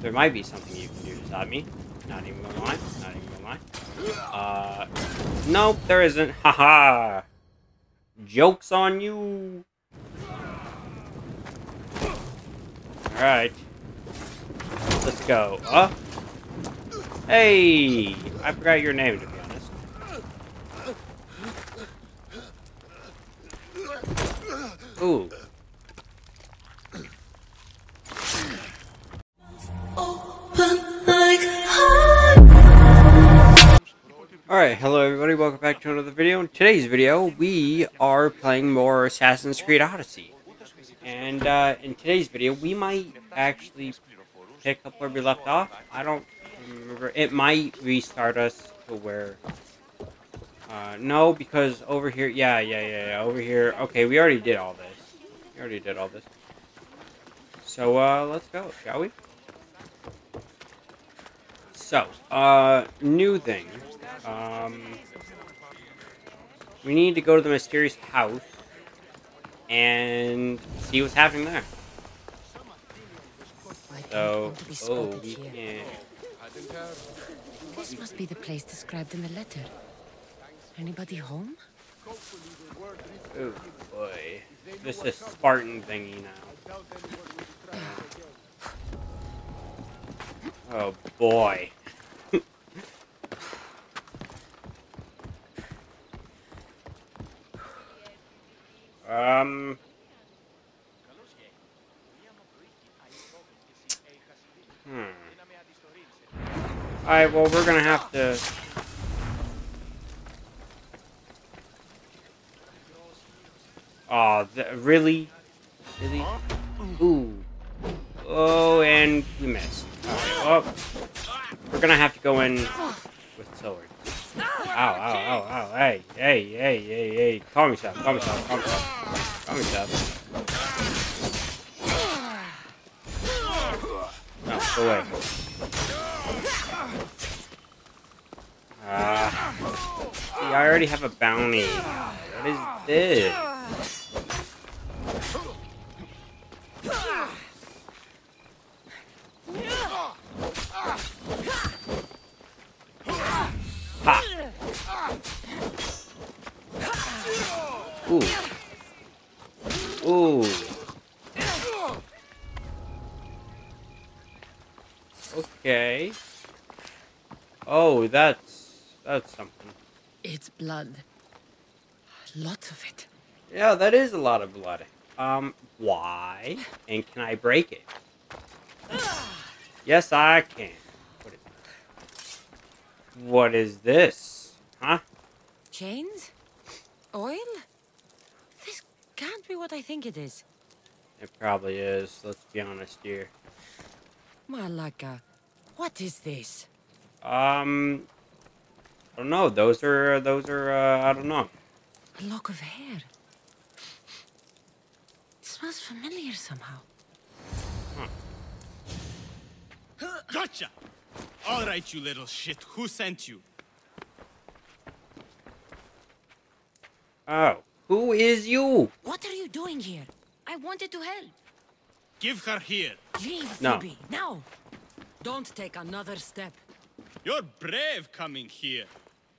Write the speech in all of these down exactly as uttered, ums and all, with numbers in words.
There might be something you can do to stop me. Not even gonna lie. Not even gonna lie. Uh, nope, there isn't. Haha. Joke's on you. Alright. Let's go. Uh, hey! I forgot your name, to be honest. Ooh. Alright, hello everybody, welcome back to another video. In today's video, we are playing more Assassin's Creed Odyssey. And uh, in today's video, we might actually pick up where we left off. I don't remember. It might restart us to where... Uh, no, because over here... Yeah, yeah, yeah, yeah, over here... Okay, we already did all this. We already did all this. So, uh, let's go, shall we? So, uh, new thing. Um, we need to go to the mysterious house and see what's happening there. So, oh, we can't. This must be the place described in the letter. Anybody home? Oh boy, this is Spartan thingy now. Oh boy. Um. Hmm. Alright, well, we're gonna have to. Aw, oh, really? Really? Ooh. Oh, and we missed. Alright, well. We're gonna have to go in with sword. Ow, ow, ow, ow, hey, hey, hey, hey, hey, calm yourself, calm yourself, calm yourself, calm yourself. No, go away. Ah, uh, see, I already have a bounty. What is this? Ooh. Ooh. Okay. Oh, that's... that's something. It's blood. Lots of it. Yeah, that is a lot of blood. Um, why? And can I break it? Yes, I can. What is this? What is this? Huh? Chains? Oil? Can't be what I think it is. It probably is. Let's be honest here. Malaka, what is this? Um, I don't know. Those are those are. Uh, I don't know. A lock of hair. It smells familiar somehow. Huh. Gotcha! All right, you little shit. Who sent you? Oh. Who is you? What are you doing here? I wanted to help. Give her here. Leave, Phoebe. No. Now. Don't take another step. You're brave coming here.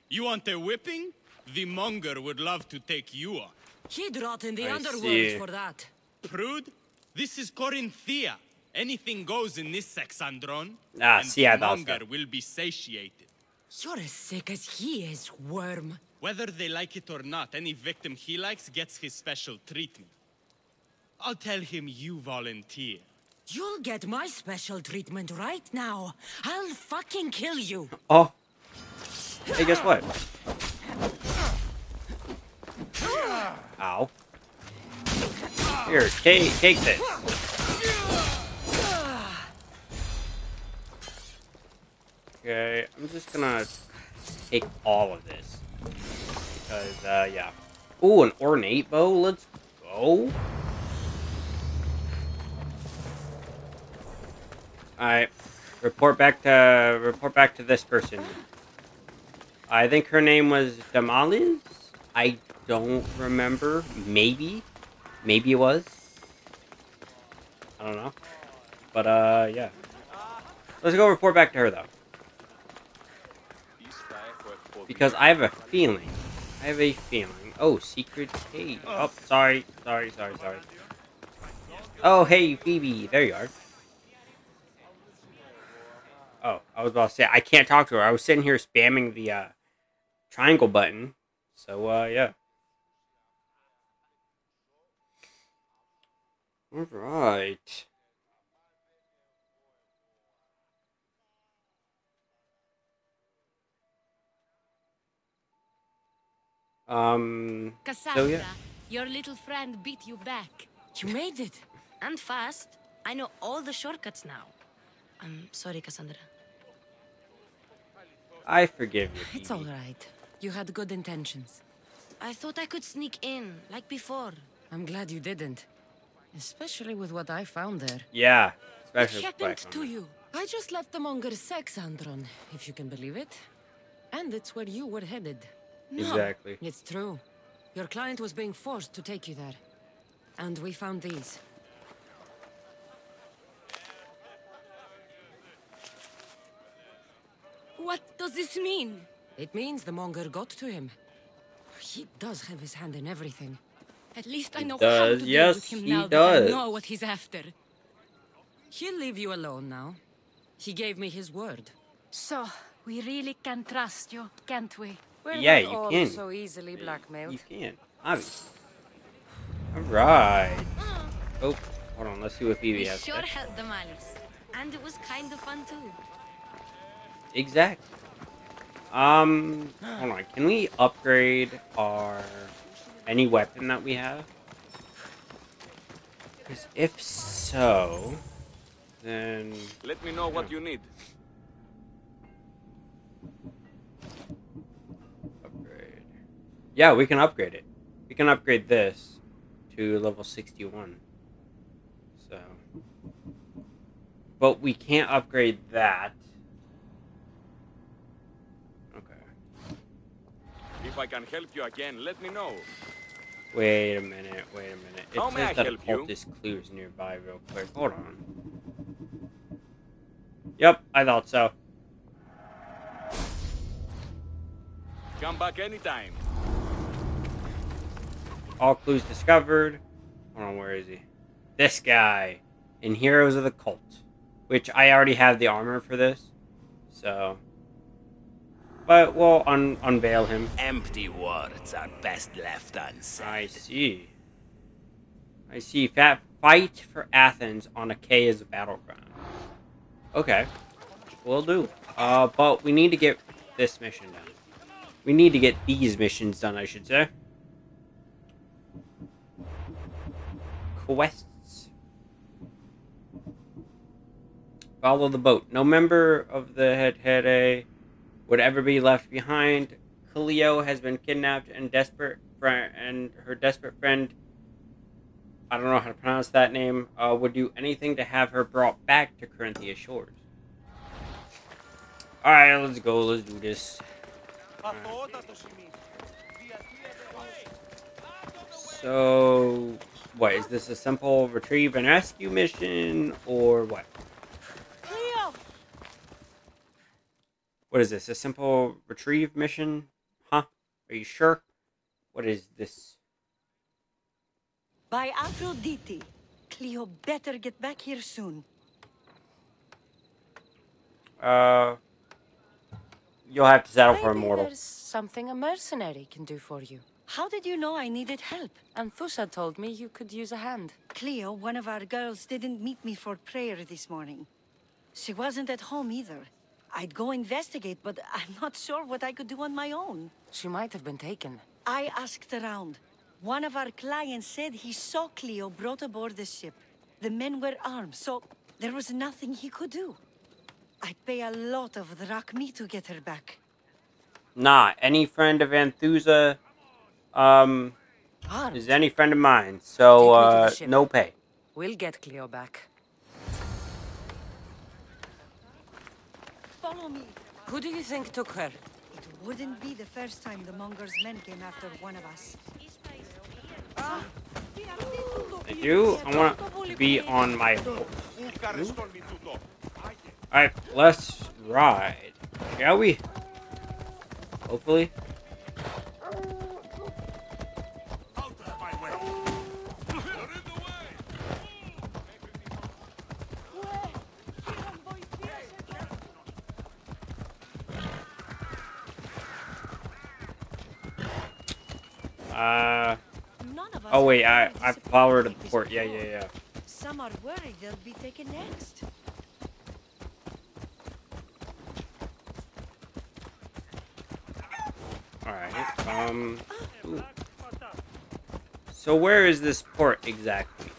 You want a whipping? The Monger would love to take you on. He'd rot in the I underworld see. for that. Prude, this is Corinthia. Anything goes in this sex, Andron. Ah, and see, the I Monger will be satiated. You're as sick as he is, worm. Whether they like it or not, any victim he likes gets his special treatment. I'll tell him you volunteer. You'll get my special treatment right now. I'll fucking kill you. Oh. Hey, guess what? Ow. Here, take, take this. Okay, I'm just gonna take all of this. Because, uh, yeah. Ooh, an ornate bow? Let's go. Alright. Report back to... Report back to this person. I think her name was Damalis? I don't remember. Maybe. Maybe it was. I don't know. But, uh, yeah. Let's go report back to her, though. Because I have a feeling. I have a feeling. Oh, secret cave. Oh, sorry. Sorry, sorry, sorry. Oh, hey, Phoebe. There you are. Oh, I was about to say, I can't talk to her. I was sitting here spamming the uh, triangle button. So, uh, yeah. Alright. Um, Cassandra, so yeah. Your little friend beat you back. You made it. And fast. I know all the shortcuts now. I'm sorry, Cassandra. I forgive you, Phoebe. It's alright. You had good intentions. I thought I could sneak in, like before. I'm glad you didn't. Especially with what I found there. Yeah. Especially what happened to you? I just left the Monger's sex, Andron, if you can believe it. And it's where you were headed. No. Exactly. It's true. Your client was being forced to take you there. And we found these. What does this mean? It means the Monger got to him. He does have his hand in everything. At least I know how to deal with him now that I know what he's after. He'll leave you alone now. He gave me his word. So, we really can trust you, can't we? We're yeah, you all can. So easily blackmailed. You can, obviously. Alright. Oh, hold on, let's see what Phoebe has. We sure held the malice. And it was kind of fun too. Exactly. Um, hold on, can we upgrade our... any weapon that we have? Because if so, then... Let me know what you need. Upgrade. Yeah, we can upgrade it. We can upgrade this to level sixty-one. So... but we can't upgrade that. If I can help you again, let me know. Wait a minute, wait a minute. It How says may I that help a cultist clears nearby real quick. Hold on. Yep, I thought so. Come back anytime. All clues discovered. Hold on, where is he? This guy. In Heroes of the Cult. Which I already have the armor for this. So... but we'll un unveil him. Empty words are best left unsaid. I see. I see. Fat fight for Athens on Achaea's as a battleground. Okay, we'll do. Uh, but we need to get this mission done. We need to get these missions done, I should say. Quests. Follow the boat. No member of the head head a. would ever be left behind. Cleo has been kidnapped and desperate friend and her desperate friend, I don't know how to pronounce that name, uh, would do anything to have her brought back to Corinthia shores. Alright, let's go, let's do this. Right. So, what, is this a simple retrieve and rescue mission, or what? What is this? A simple retrieve mission? Huh? Are you sure? What is this? By Aphrodite, Cleo better get back here soon. Uh, you'll have to settle Maybe for a mortal. There's something a mercenary can do for you. How did you know I needed help? Anthusa told me you could use a hand. Cleo, one of our girls, didn't meet me for prayer this morning. She wasn't at home either. I'd go investigate, but I'm not sure what I could do on my own. She might have been taken. I asked around. One of our clients said he saw Cleo brought aboard the ship. The men were armed, so there was nothing he could do. I'd pay a lot of drachmi to get her back. Nah, any friend of Anthusa um, is any friend of mine, so uh, no pay. We'll get Cleo back. Who do you think took her? It wouldn't be the first time the Monger's men came after one of us. Ah. I do. I want to be on my horse. Alright, let's ride. Shall we? Hopefully. Out of my way. You're in the way. Uh oh wait, I I powered the port. Yeah, yeah, yeah. Some are worried they'll be taken next. Alright, um... Ooh. So where is this port exactly?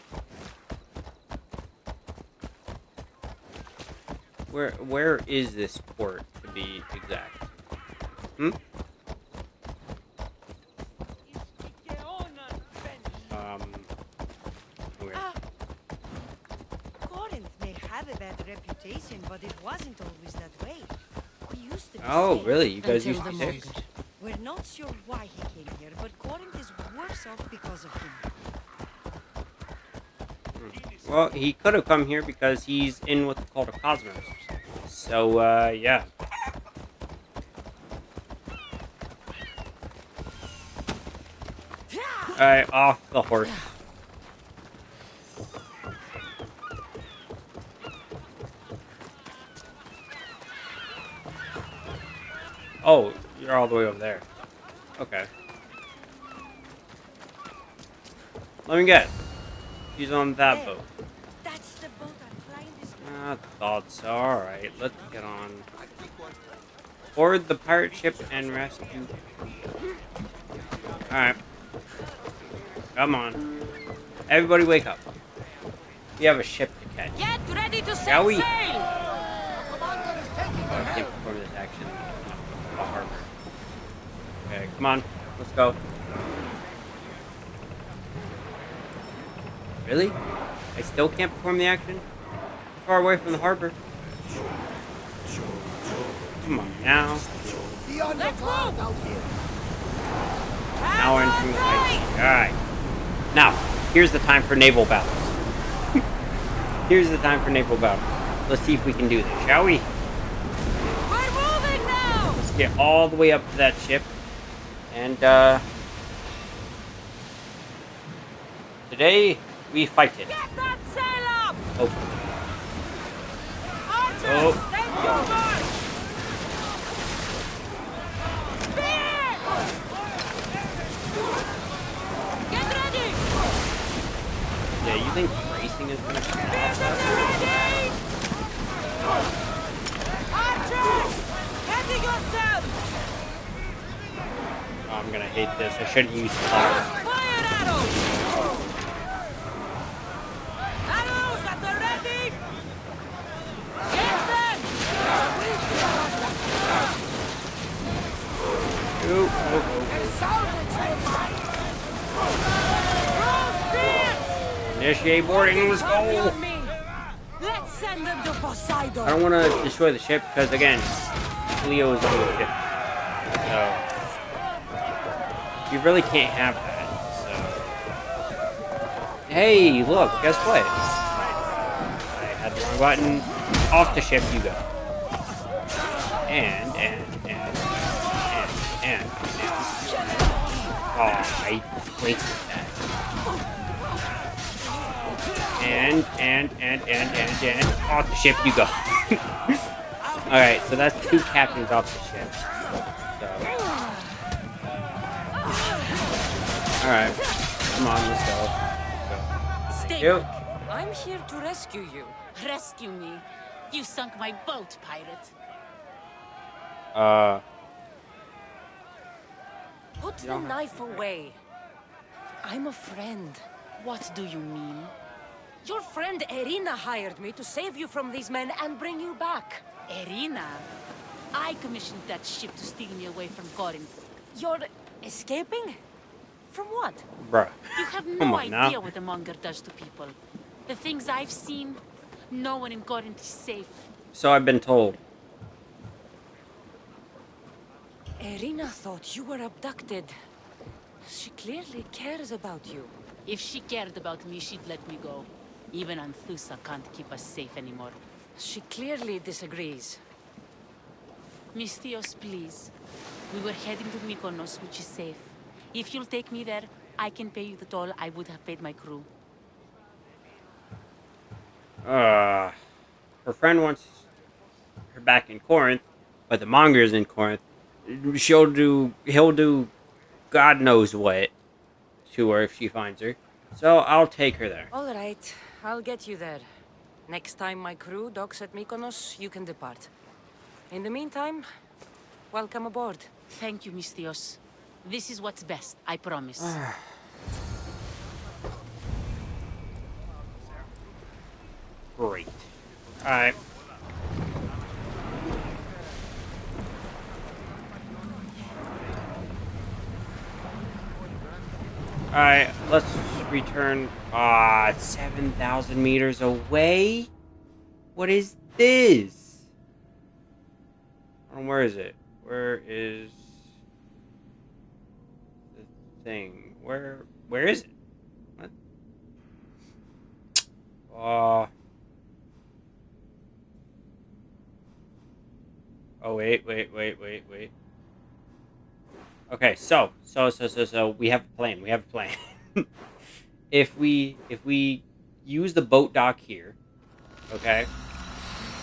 Where where is this port, to be exact? Hmm? Um... Where? Uh, Corinth may have a bad reputation, but it wasn't always that way. We used to be oh, really? You guys used to be We're not sure why he came here, but Corinth is worse off because of him. Well, he could have come here because he's in what's called a Cosmos. So, uh, yeah. Alright, off the horse. Oh, you're all the way over there. Okay. Let me guess. He's on that there. boat. That's the boat I'm flying this I thought so. Alright, let's get on. Board the pirate ship and rescue. Alright. Come on. Everybody wake up. We have a ship to catch. Get ready to set we... sail! Oh, I can't perform this action. The harbor. Okay, come on, let's go. Really? I still can't perform the action? Far away from the harbor. Come on now. Let's move! Now we're in from fight. Alright. Now, here's the time for naval battles. Here's the time for naval battles. Let's see if we can do this, shall we? Get all the way up to that ship. And, uh... today, we fight it. Get that sail up! Oh. Archers, oh. Take your march! Spear! Get ready! Yeah, you think racing is gonna be ready? Archers! Ready yourself! I'm gonna hate this. I shouldn't use fire. Fire arrows! Arrows at the ready! Get them! Ooh, oh, oh. Initiate boarding. Let's go! Let's send them to Poseidon. I don't want to destroy the ship because, again, Cleo is on the ship. So. You really can't have that, so... Hey, look, guess what? I, I had the wrong button. Off the ship you go. And, and, and, and, and, and... and. Oh, I wasted that. And, and, and, and, and, and. Off the ship you go. Alright, so that's two captains off the ship. So... Alright, come on, let's go. Let's go. Stay back. I'm here to rescue you. Rescue me. You sunk my boat, pirate. Uh. Put the knife away. I'm a friend. What do you mean? Your friend Erinna hired me to save you from these men and bring you back. Erinna? I commissioned that ship to steal me away from Corinth. You're escaping? From what? Bruh. You have no idea now. What the Monger does to people. The things I've seen, no one in Corinth is safe. So I've been told. Erinna thought you were abducted. She clearly cares about you. If she cared about me, she'd let me go. Even Anthusa can't keep us safe anymore. She clearly disagrees. Misthios, please. We were heading to Mykonos, which is safe. If you'll take me there, I can pay you the toll I would have paid my crew. Uh, her friend wants her back in Corinth, but the Monger is in Corinth. She'll do, he'll do God knows what to her if she finds her. So I'll take her there. All right, I'll get you there. Next time my crew docks at Mykonos, you can depart. In the meantime, welcome aboard. Thank you, Misthios. This is what's best, I promise. Great. All right. All right, let's return. Ah, uh, seven thousand meters away? What is this? And where is it? Where is the thing? Where, where is it? What? Uh, oh, wait, wait, wait, wait, wait. Okay, so, so, so, so, so, we have a plan, we have a plan. if we, if we use the boat dock here, okay,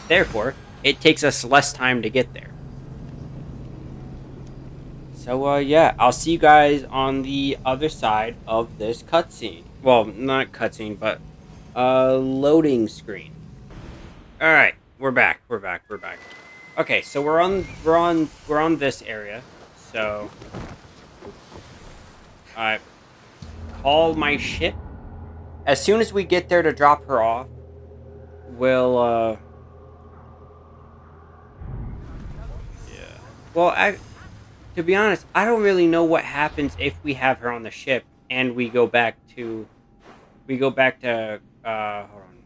therefore, it takes us less time to get there. So, uh, yeah, I'll see you guys on the other side of this cutscene. Well, not cutscene, but, uh, loading screen. Alright, we're back, we're back, we're back. Okay, so we're on, we're on, we're on this area. So, I call my ship. As soon as we get there to drop her off, we'll, uh... yeah. Well, I, to be honest, I don't really know what happens if we have her on the ship and we go back to, we go back to, uh, hold on,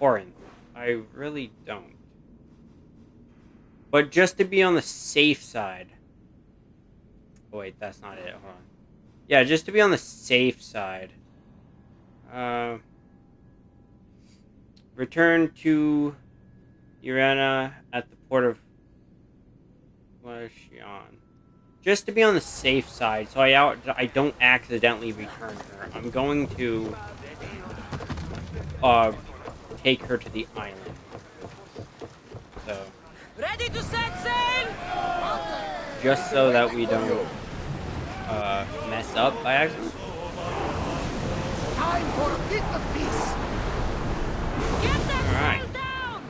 Corinth. I really don't. But just to be on the safe side, oh, wait, that's not it. Hold on. Yeah, just to be on the safe side. Uh, return to Erinna at the port of... What is she on? Just to be on the safe side, so I out, I don't accidentally return her. I'm going to uh, take her to the island. So. Ready to set sail. Just so that we don't uh, mess up by accident. Time for a bit of peace. Get them all right. Down.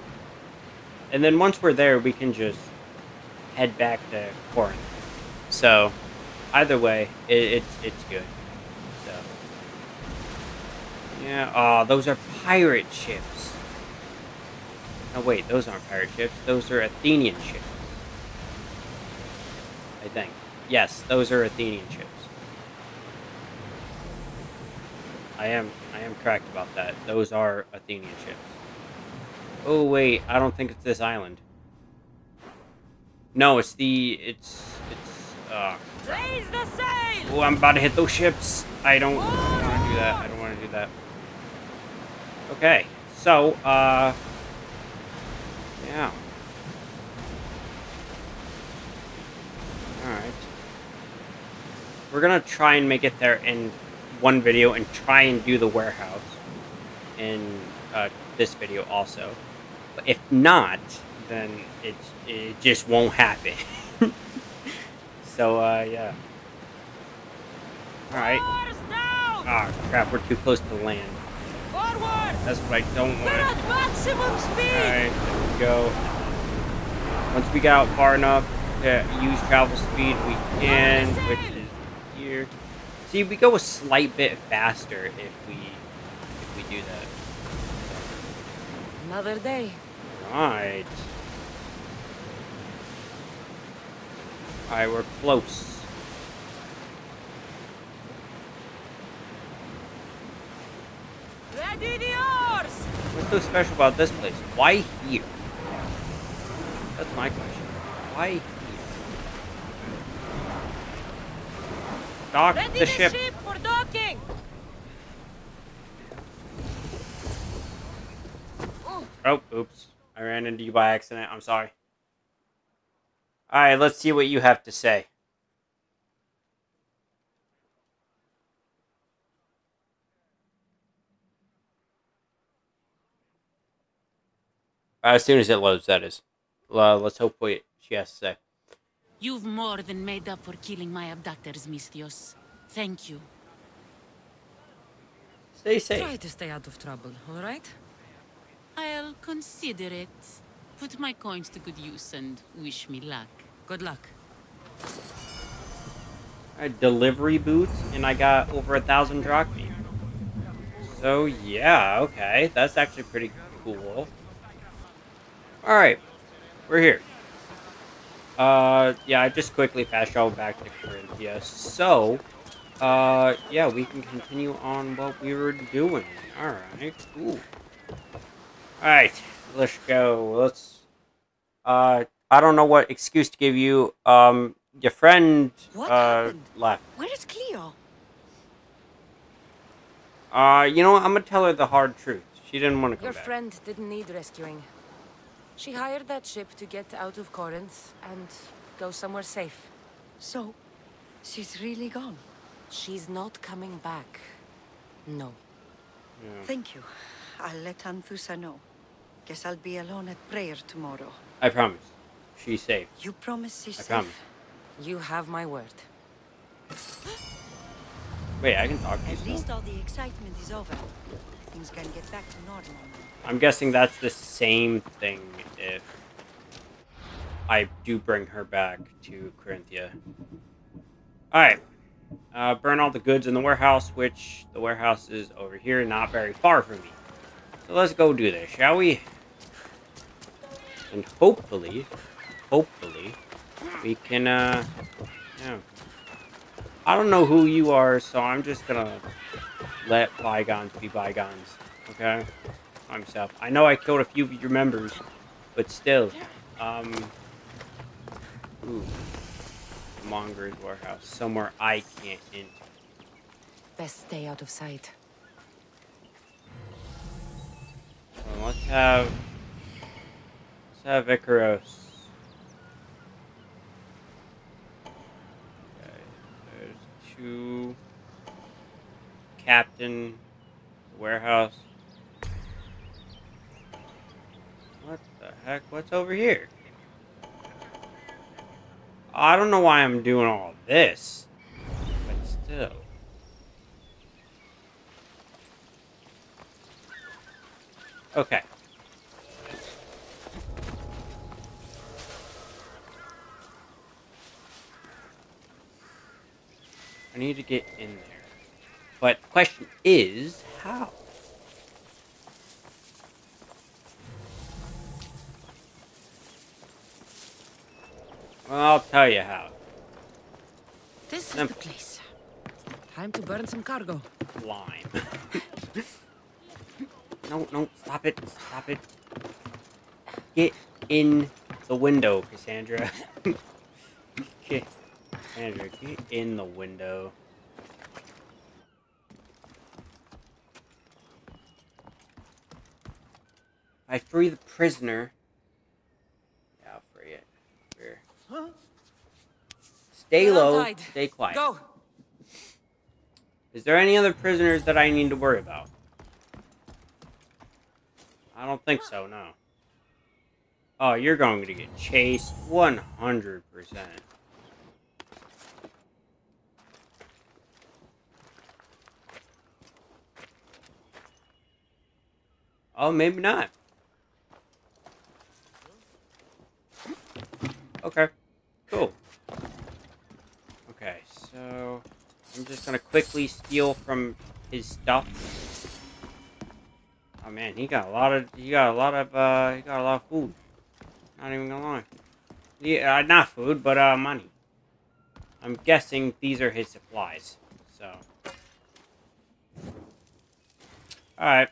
And then once we're there, we can just head back to Corinth. So either way, it, it's it's good. So yeah, oh, those are pirate ships. No, wait, those aren't pirate ships. Those are Athenian ships. I think. Yes, those are Athenian ships. I am I am correct about that. Those are Athenian ships. Oh wait, I don't think it's this island. No, it's the it's it's uh raise the sail! Oh, I'm about to hit those ships. I don't wanna do that. I don't wanna do that. Okay, so uh yeah. Alright. We're gonna try and make it there in one video and try and do the warehouse in uh, this video also. But if not, then it's, it just won't happen. So, uh, yeah. Alright. Ah, crap, we're too close to land. That's what I don't want. Alright, there we go. Once we get out far enough, to use travel speed we can, which is here. See, we go a slight bit faster if we if we do that. Another day. Right. Alright, we're close. Ready the oars! What's so special about this place? Why here? That's my question. Why here? Dock the, the ship. ship for docking. Oh, oops. I ran into you by accident. I'm sorry. Alright, let's see what you have to say. As soon as it loads, that is. Uh, let's hope what she has to say. You've more than made up for killing my abductors, Misthios. Thank you. Stay safe. Try to stay out of trouble, alright? I'll consider it. Put my coins to good use and wish me luck. Good luck. A delivery boot, and I got over a thousand drachmi. So yeah, okay, that's actually pretty cool. All right, we're here. Uh, yeah, I just quickly fast traveled back to Corinthia. So, uh, yeah, we can continue on what we were doing. All right, cool. All right, let's go. Let's. Uh, I don't know what excuse to give you. Um, your friend what uh left. Where is Cleo? Uh, you know what? I'm gonna tell her the hard truth. She didn't want to go back. Your friend didn't need rescuing. She hired that ship to get out of Corinth and go somewhere safe. So, she's really gone? She's not coming back. No. Yeah. Thank you. I'll let Anthusa know. Guess I'll be alone at prayer tomorrow. I promise. She's safe. You promise she's I safe? I promise. You have my word. Wait, I can talk to you. At least all the excitement is over. Things can get back to normal. I'm guessing that's the same thing if I do bring her back to Corinthia. Alright. Uh, burn all the goods in the warehouse, which the warehouse is over here, not very far from me. So let's go do this, shall we? And hopefully, hopefully, we can, uh, yeah. I don't know who you are, so I'm just gonna let bygones be bygones, okay? Myself. I know I killed a few of your members, but still. Um, ooh. Monger's warehouse. Somewhere I can't enter. Best stay out of sight. So let's have... Let's have Icaros. Okay, there's two... Captain... Warehouse. What the heck? What's over here? I don't know why I'm doing all this, but still. Okay. I need to get in there. But the question is, how? Well, I'll tell you how. This is the place. Time to burn some cargo. Lime. No, no, stop it, stop it. Get in the window, Cassandra. Get, Cassandra, get in the window. I free the prisoner. Stay low, stay quiet. Go. Is there any other prisoners that I need to worry about? I don't think so, no. Oh, you're going to get chased one hundred percent. Oh, maybe not. Okay, cool. Okay, so I'm just gonna quickly steal from his stuff. Oh man, he got a lot of he got a lot of uh he got a lot of food. Not even gonna lie. Yeah, uh, not food, but uh money. I'm guessing these are his supplies. So alright.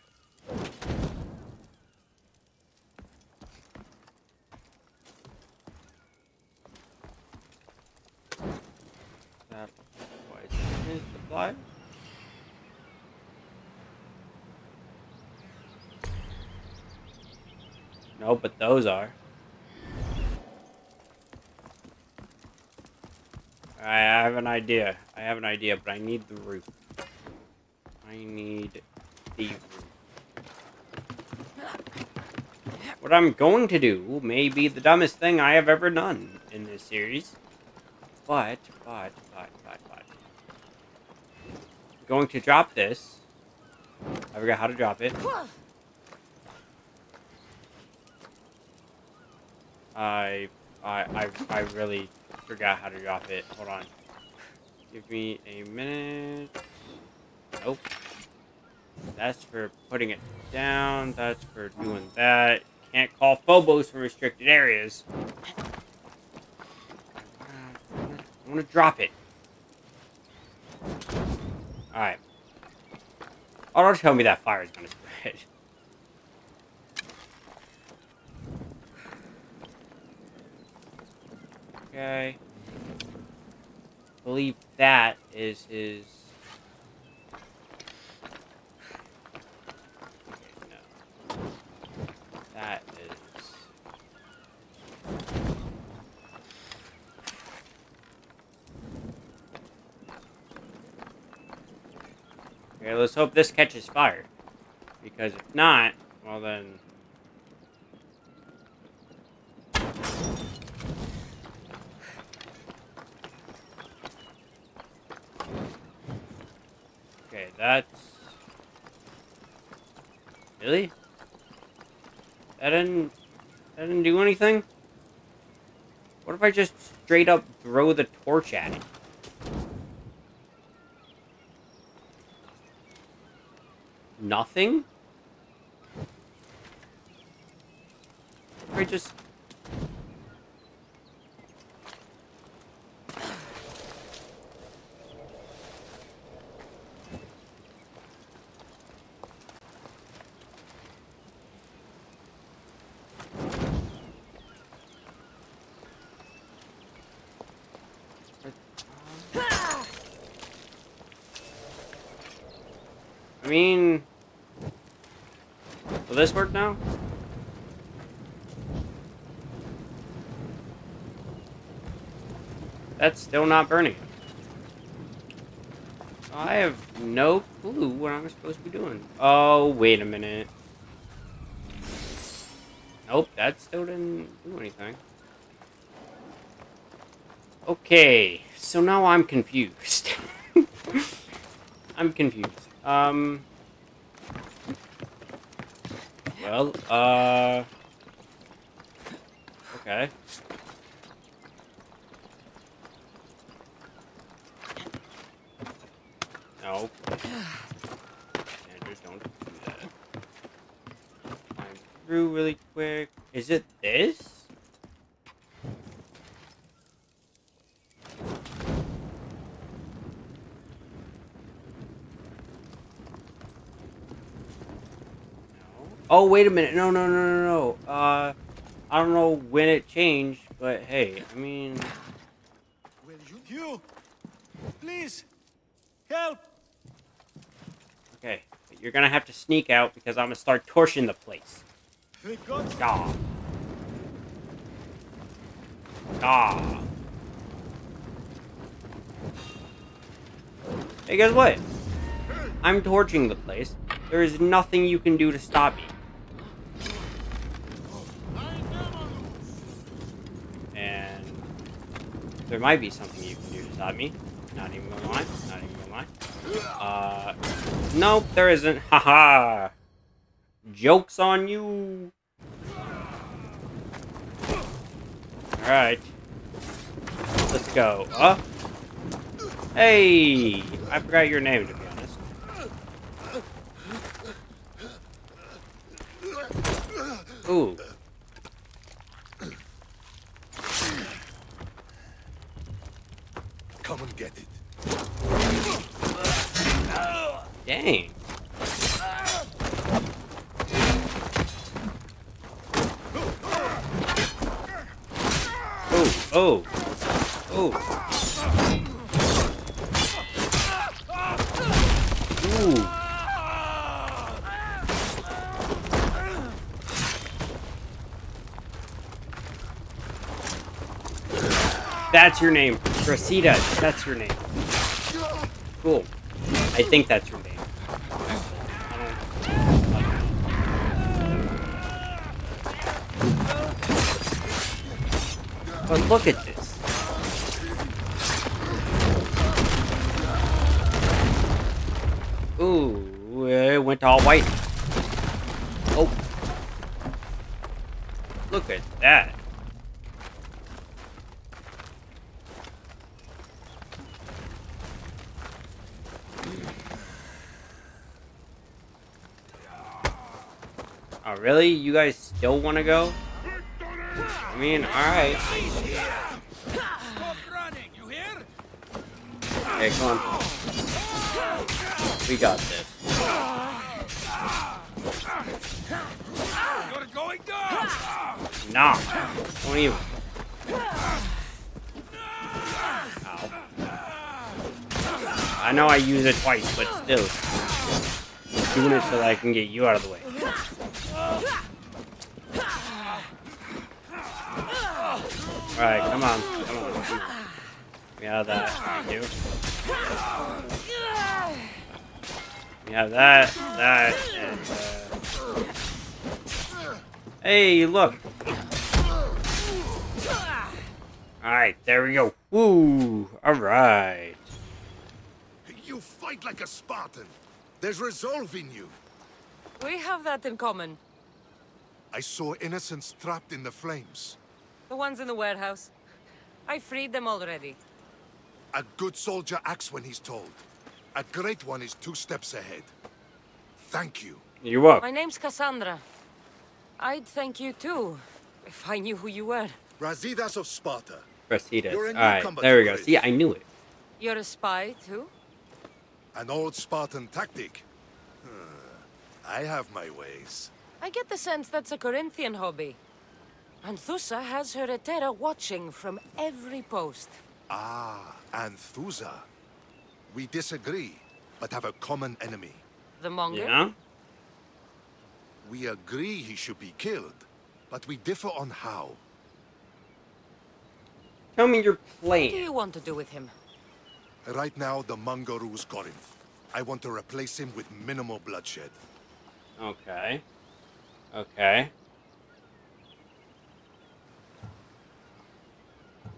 Live? No, but those are. I have an idea. I have an idea, but I need the roof. I need the roof. What I'm going to do may be the dumbest thing I have ever done in this series. But, but, but, but, but. I'm going to drop this. I forgot how to drop it. I, I, I, I really forgot how to drop it. Hold on. Give me a minute. Nope. That's for putting it down. That's for doing that. Can't call Phobos from restricted areas. I'm gonna drop it. Alright. Oh, don't tell me that fire is gonna spread. Okay. I believe that is his... That is... Okay, let's hope this catches fire. Because if not, well then... Okay, that's... Really? That didn't, that didn't do anything? What if I just straight up throw the torch at it? Nothing? What if I just... I mean, will this work now? That's still not burning. I have no clue what I'm supposed to be doing. Oh, wait a minute. Nope, that still didn't do anything. Okay, so now I'm confused. I'm confused. Um, well, uh, okay. No. Andrew, don't do that. Climb through really quick. Is it this? Oh, wait a minute. No, no, no, no, no. Uh, I don't know when it changed, but hey, I mean... Will you... you? Please! Help! Okay, but you're gonna have to sneak out because I'm gonna start torching the place. Gah. Gah. Hey, guess what? I'm torching the place. There is nothing you can do to stop me. And there might be something you can do to stop me. Not even gonna lie. Not even gonna lie. Uh, nope, there isn't. Haha. Joke's on you. All right, let's go. Uh, hey, I forgot your name. To be honest. Ooh. Come and get it. Dang. Oh, oh, oh. Ooh. That's your name. Rosita, that's your name. Cool. I think that's your name. But look at this. Ooh, it went all white. Oh. Look at that. Oh, really? You guys still want to go? I mean, alright. Stop running, you hear? Okay, come on. We got this. You're going down. Nah. Don't even. Ow. I know I used it twice, but still. I'm doing it so that I can get you out of the way. Alright, come on. Come on. Come on. We have that. I do. We have that, that, and, uh... Hey, look! Alright, there we go. Woo! Alright. You fight like a Spartan. There's resolve in you. We have that in common. I saw innocents trapped in the flames. The ones in the warehouse. I freed them already. A good soldier acts when he's told. A great one is two steps ahead. Thank you. You are. My name's Cassandra. I'd thank you too, if I knew who you were. Brasidas of Sparta. Brasidas. All right, there we go. See, I knew it. You're a spy too? An old Spartan tactic. Uh, I have my ways. I get the sense that's a Corinthian hobby. Anthusa has her Etera watching from every post. Ah, Anthusa. We disagree, but have a common enemy. The Monger? Yeah. We agree he should be killed, but we differ on how. Tell me your plan. What do you want to do with him? Right now, the Monger rules Corinth. I want to replace him with minimal bloodshed. Okay. Okay.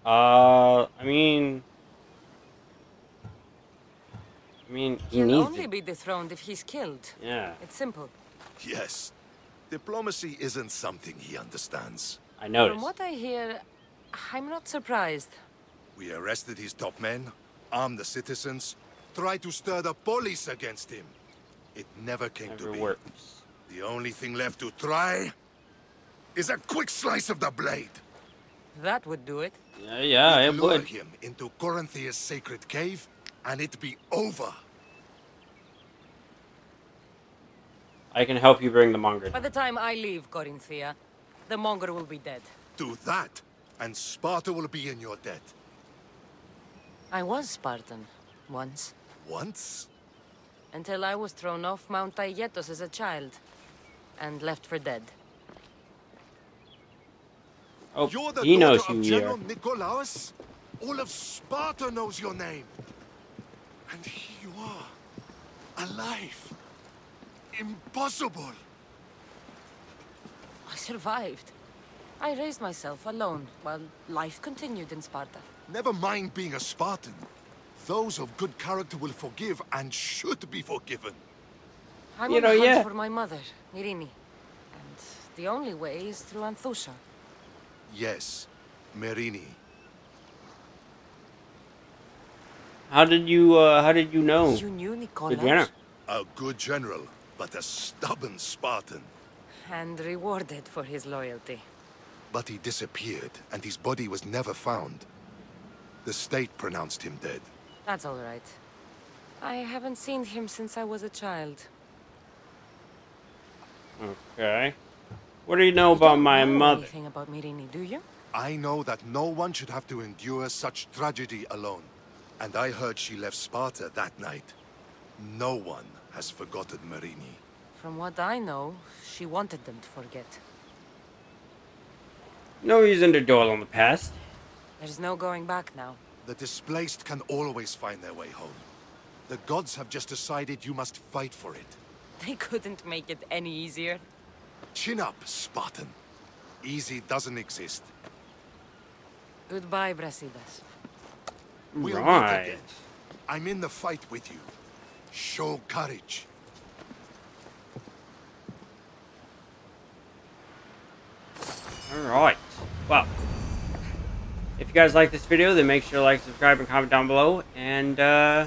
Uh, I mean... I mean, he He'll needs only it. be dethroned if he's killed. Yeah. It's simple. Yes. Diplomacy isn't something he understands. I noticed. From what I hear, I'm not surprised. We arrested his top men, armed the citizens, tried to stir the police against him. It never came never to be. Works. The only thing left to try is a quick slice of the blade. That would do it. Yeah, yeah, it would. Lure him into Corinthia's sacred cave, and it'd be over. I can help you bring the Monger down. By the time I leave Corinthia, the Monger will be dead. Do that, and Sparta will be in your debt. I was Spartan, once. Once? Until I was thrown off Mount Taygetos as a child, and left for dead. Oh, You're the he knows who you are. Nikolaus? All of Sparta knows your name. And here you are, alive. Impossible. I survived. I raised myself alone while life continued in Sparta. Never mind being a Spartan. Those of good character will forgive and should be forgiven. I'm you on know, the hunt yeah. for my mother, Erinna. And the only way is through Anthusa. Yes, Myrrine. How did you, uh, how did you know? You knew Nikolaus? A good general, but a stubborn Spartan. And rewarded for his loyalty. But he disappeared, and his body was never found. The state pronounced him dead. That's all right. I haven't seen him since I was a child. Okay. What do you know you about don't my know mother? Anything about Myrrine, do you? I know that no one should have to endure such tragedy alone. And I heard she left Sparta that night. No one has forgotten Myrrine. From what I know, she wanted them to forget. No reason to dwell on the past. There's no going back now. The displaced can always find their way home. The gods have just decided you must fight for it. They couldn't make it any easier. Chin up, Spartan. Easy doesn't exist. Goodbye, Brasidas. We'll right. meet again. I'm in the fight with you. Show courage. Alright. Well, if you guys like this video, then make sure to like, subscribe, and comment down below. And, uh...